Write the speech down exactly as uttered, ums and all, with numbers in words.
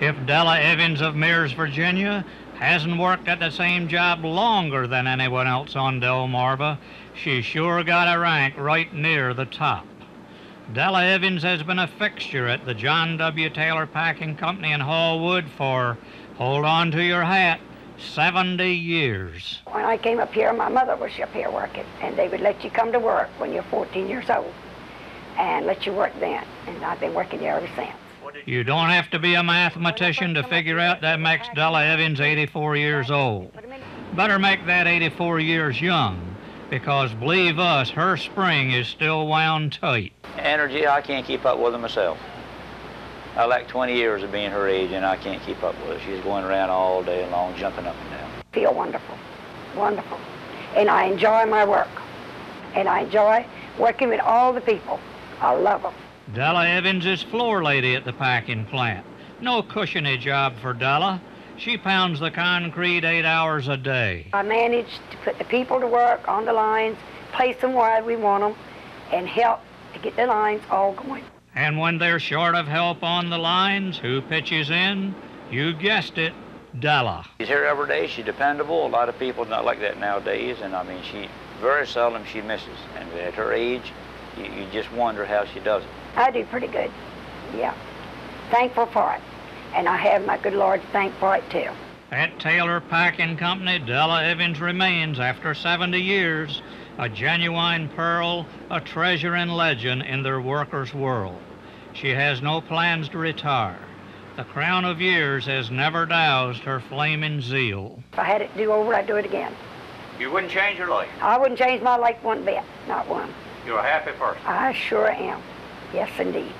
if Della Evans of Mears, Virginia, hasn't worked at the same job longer than anyone else on Delmarva, she sure got a rank right near the top. Della Evans has been a fixture at the John W. Taylor Packing Company in Hallwood for, hold on to your hat, seventy years. When I came up here, my mother was up here working, and they would let you come to work when you're fourteen years old and let you work then, and I've been working there ever since. You don't have to be a mathematician to figure out that makes Della Evans eighty-four years old. Better make that eighty-four years young, because believe us, her spring is still wound tight. Energy, I can't keep up with it myself. I lack twenty years of being her age, and I can't keep up with her. She's going around all day long, jumping up and down. I feel wonderful, wonderful. And I enjoy my work, and I enjoy working with all the people. I love them. Della Evans is floor lady at the packing plant. No cushiony job for Della. She pounds the concrete eight hours a day. I manage to put the people to work on the lines, place them where we want them, and help to get the lines all going. And when they're short of help on the lines, who pitches in? You guessed it, Della. She's here every day. She's dependable. A lot of people not like that nowadays, and I mean, she very seldom she misses. And at her age, you, you just wonder how she does it. I do pretty good, yeah. Thankful for it, and I have my good Lord to thank for it too. At Taylor Packing Company, Della Evans remains, after seventy years, a genuine pearl, a treasure and legend in their workers' world. She has no plans to retire. The crown of years has never doused her flaming zeal. If I had it do over, I'd do it again. You wouldn't change your life? I wouldn't change my life one bit, not one. You're a happy person? I sure am. Yes, indeed.